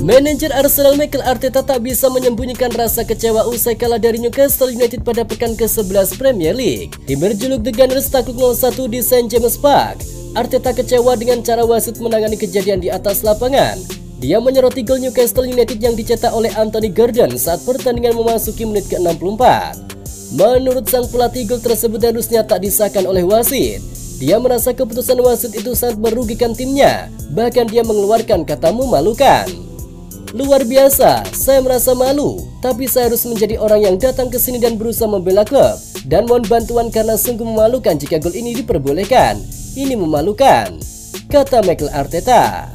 Manajer Arsenal Mikel Arteta tak bisa menyembunyikan rasa kecewa usai kalah dari Newcastle United pada pekan ke-11 Premier League. Tim berjuluk The Gunners takluk 0-1 di St James Park. Arteta kecewa dengan cara wasit menangani kejadian di atas lapangan. Dia menyoroti gol Newcastle United yang dicetak oleh Anthony Gordon saat pertandingan memasuki menit ke-64. Menurut sang pelatih, gol tersebut harusnya tak disahkan oleh wasit. Dia merasa keputusan wasit itu sangat merugikan timnya, bahkan dia mengeluarkan kata memalukan. Luar biasa, saya merasa malu, tapi saya harus menjadi orang yang datang ke sini dan berusaha membela klub. Dan mohon bantuan karena sungguh memalukan jika gol ini diperbolehkan. Ini memalukan, kata Mikel Arteta.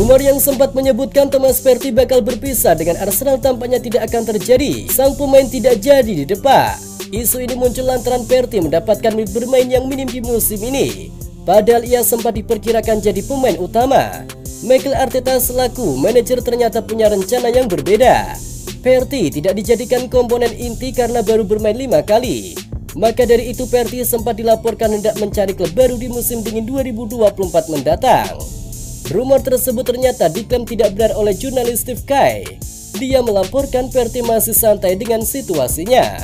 Rumor yang sempat menyebutkan Thomas Partey bakal berpisah dengan Arsenal tampaknya tidak akan terjadi. Sang pemain tidak jadi di depan. Isu ini muncul lantaran Partey mendapatkan menit bermain yang minim di musim ini. Padahal ia sempat diperkirakan jadi pemain utama. Mikel Arteta selaku manajer ternyata punya rencana yang berbeda. Partey tidak dijadikan komponen inti karena baru bermain 5 kali. Maka dari itu Partey sempat dilaporkan hendak mencari klub baru di musim dingin 2024 mendatang. Rumor tersebut ternyata diklaim tidak benar oleh jurnalis Steve Kai. Dia melaporkan Partey masih santai dengan situasinya.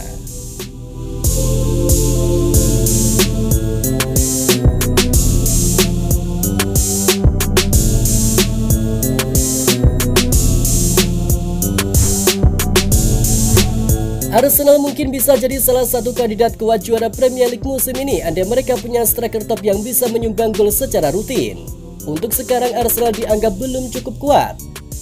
Arsenal mungkin bisa jadi salah satu kandidat kuat juara Premier League musim ini andai mereka punya striker top yang bisa menyumbang gol secara rutin. Untuk sekarang Arsenal dianggap belum cukup kuat.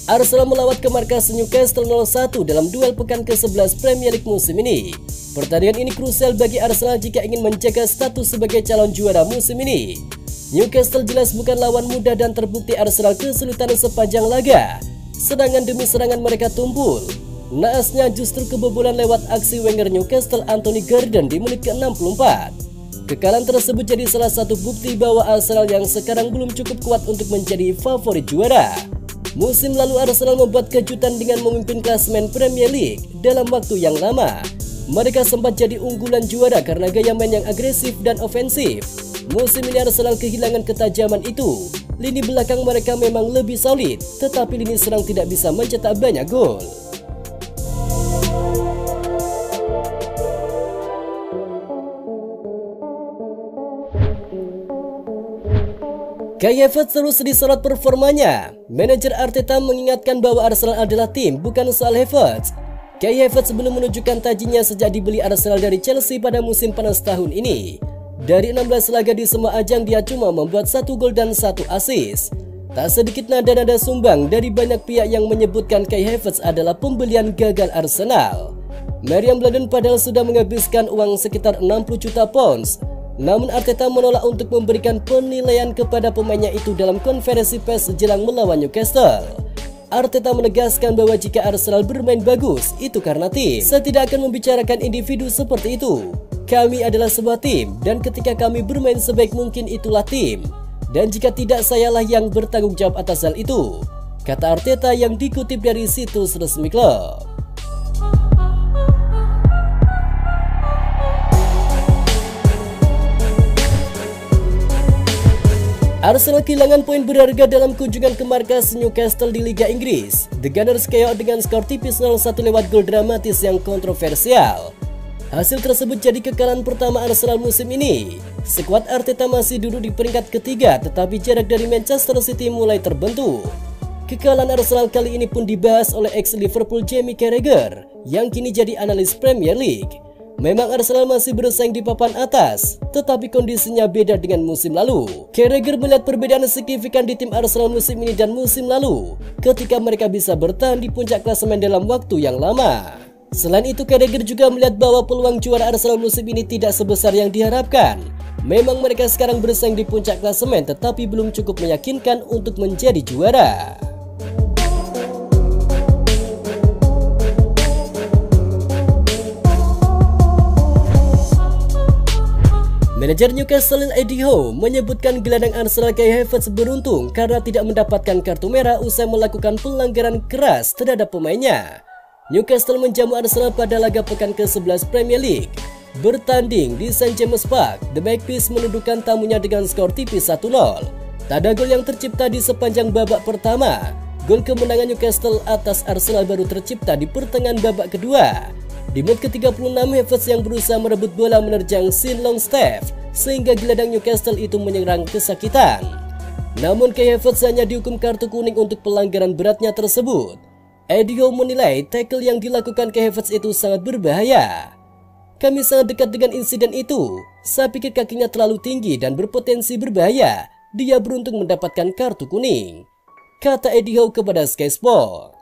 Arsenal melawat ke markas Newcastle 0-1 dalam duel pekan ke-11 Premier League musim ini. Pertandingan ini krusial bagi Arsenal jika ingin menjaga status sebagai calon juara musim ini. Newcastle jelas bukan lawan mudah dan terbukti Arsenal kesulitan sepanjang laga. Serangan demi serangan mereka tumpul. Naasnya justru kebobolan lewat aksi winger Newcastle Anthony Gordon di menit ke-64. Kekalahan tersebut jadi salah satu bukti bahwa Arsenal yang sekarang belum cukup kuat untuk menjadi favorit juara. Musim lalu Arsenal membuat kejutan dengan memimpin klasemen Premier League dalam waktu yang lama. Mereka sempat jadi unggulan juara karena gaya main yang agresif dan ofensif. Musim ini Arsenal kehilangan ketajaman itu. Lini belakang mereka memang lebih solid, tetapi lini serang tidak bisa mencetak banyak gol. Kai Havertz terus disorot performanya. Manajer Arteta mengingatkan bahwa Arsenal adalah tim, bukan soal Havertz. Kai Havertz belum menunjukkan tajinya sejak dibeli Arsenal dari Chelsea pada musim panas tahun ini. Dari 16 laga di semua ajang dia cuma membuat 1 gol dan 1 assist. Tak sedikit nada-nada sumbang dari banyak pihak yang menyebutkan Kai Havertz adalah pembelian gagal Arsenal. Mariam Bladen padahal sudah menghabiskan uang sekitar 60 juta pounds. Namun Arteta menolak untuk memberikan penilaian kepada pemainnya itu dalam konferensi pers jelang melawan Newcastle. Arteta menegaskan bahwa jika Arsenal bermain bagus, itu karena tim. Saya tidak akan membicarakan individu seperti itu. Kami adalah sebuah tim, dan ketika kami bermain sebaik mungkin itulah tim. Dan jika tidak, sayalah yang bertanggung jawab atas hal itu, kata Arteta yang dikutip dari situs resmi klub. Arsenal kehilangan poin berharga dalam kunjungan ke markas Newcastle di Liga Inggris. The Gunners KO dengan skor tipis 0-1 lewat gol dramatis yang kontroversial. Hasil tersebut jadi kekalahan pertama Arsenal musim ini. Skuad Arteta masih duduk di peringkat ketiga, tetapi jarak dari Manchester City mulai terbentuk. Kekalahan Arsenal kali ini pun dibahas oleh ex-Liverpool Jamie Carragher, yang kini jadi analis Premier League. Memang Arsenal masih bersaing di papan atas, tetapi kondisinya beda dengan musim lalu. Carragher melihat perbedaan signifikan di tim Arsenal musim ini dan musim lalu, ketika mereka bisa bertahan di puncak klasemen dalam waktu yang lama. Selain itu, Carragher juga melihat bahwa peluang juara Arsenal musim ini tidak sebesar yang diharapkan. Memang mereka sekarang bersaing di puncak klasemen, tetapi belum cukup meyakinkan untuk menjadi juara. Manajer Newcastle Eddie Howe menyebutkan gelandang Arsenal Kai Havertz beruntung karena tidak mendapatkan kartu merah usai melakukan pelanggaran keras terhadap pemainnya. Newcastle menjamu Arsenal pada laga pekan ke-11 Premier League. Bertanding di St James Park, The Magpies menundukkan tamunya dengan skor tipis 1-0. Tak ada gol yang tercipta di sepanjang babak pertama. Gol kemenangan Newcastle atas Arsenal baru tercipta di pertengahan babak kedua. Di menit ke-36, Havertz yang berusaha merebut bola menerjang Sean Longstaff sehingga gelandang Newcastle itu menyerang kesakitan. Namun Kai Havertz hanya dihukum kartu kuning untuk pelanggaran beratnya tersebut. Eddie Howe menilai tackle yang dilakukan Kai Havertz itu sangat berbahaya. Kami sangat dekat dengan insiden itu. Saya pikir kakinya terlalu tinggi dan berpotensi berbahaya. Dia beruntung mendapatkan kartu kuning, kata Eddie Howe kepada Sky Sport.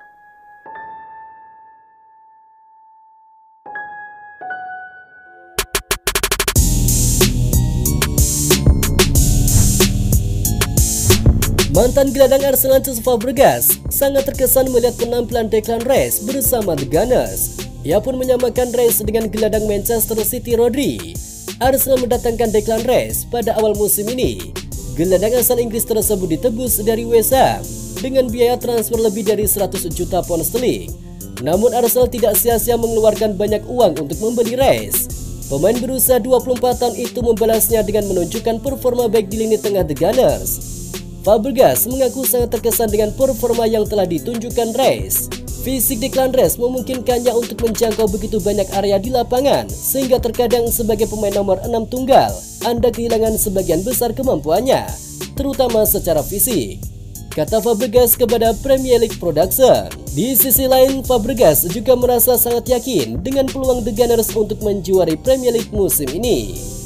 Mantan gelandang Arsenal Cesc Fabregas sangat terkesan melihat penampilan Declan Rice bersama The Gunners. Ia pun menyamakan Rice dengan gelandang Manchester City Rodri. Arsenal mendatangkan Declan Rice pada awal musim ini. Gelandang asal Inggris tersebut ditebus dari West Ham dengan biaya transfer lebih dari 100 juta pound sterling. Namun Arsenal tidak sia-sia mengeluarkan banyak uang untuk membeli Rice. Pemain berusia 24 tahun itu membalasnya dengan menunjukkan performa baik di lini tengah The Gunners. Fabregas mengaku sangat terkesan dengan performa yang telah ditunjukkan Rice. Fisik Declan Rice memungkinkannya untuk menjangkau begitu banyak area di lapangan, sehingga terkadang sebagai pemain nomor 6 tunggal, Anda kehilangan sebagian besar kemampuannya, terutama secara fisik, kata Fabregas kepada Premier League Production. Di sisi lain, Fabregas juga merasa sangat yakin dengan peluang The Gunners untuk menjuari Premier League musim ini.